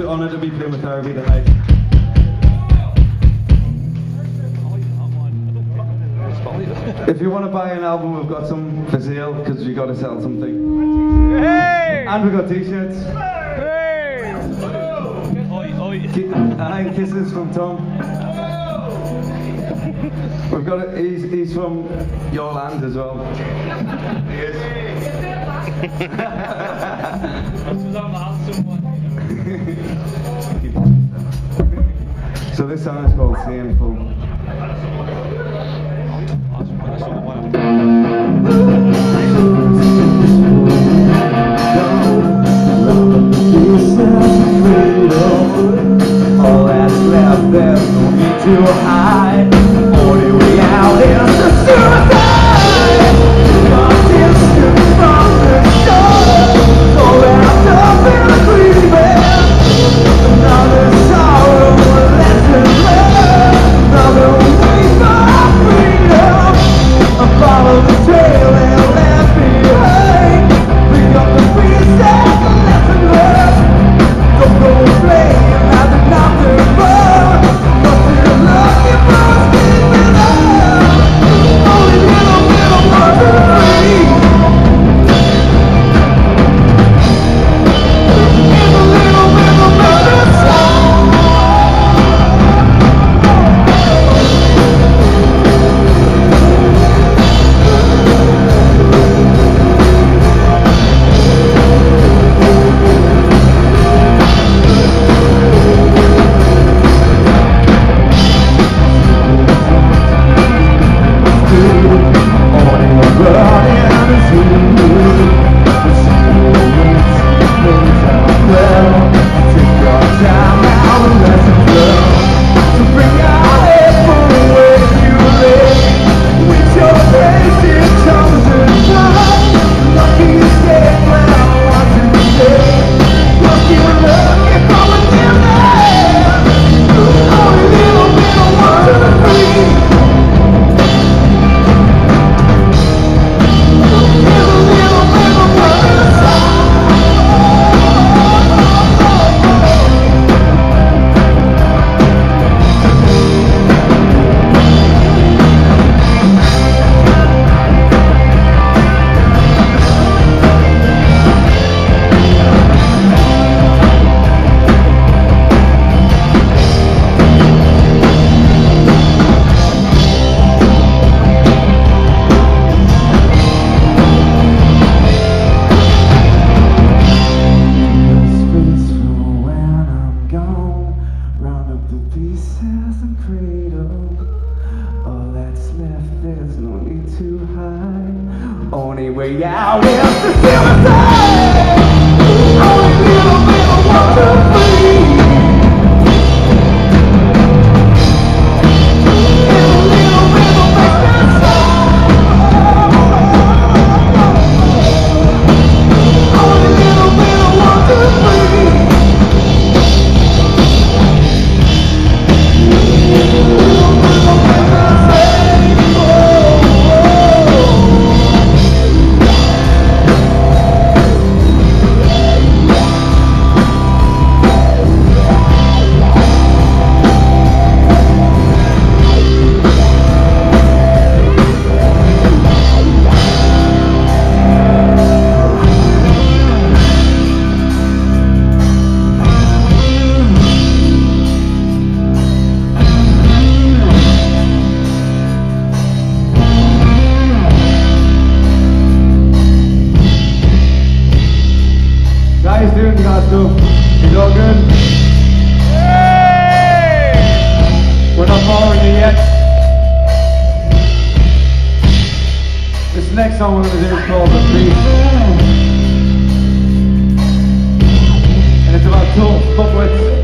absolute honour to be playing with Derby tonight. If you want to buy an album, we've got some for sale because you got to sell something. Hey! And we've got t-shirts. Hey! And kisses from Tom. We've got it, he's from your land as well. He is. So this song is called Sinful. All that's left, there's no need to hide. Only way out is to feel the same. Only little bit of water free. Little bit of water free. Only little bit of water free. Little bit of water free. It's all good. Yay! We're not following you yet. This next song we're going to do is called The Beast. And it's about 12 footwords.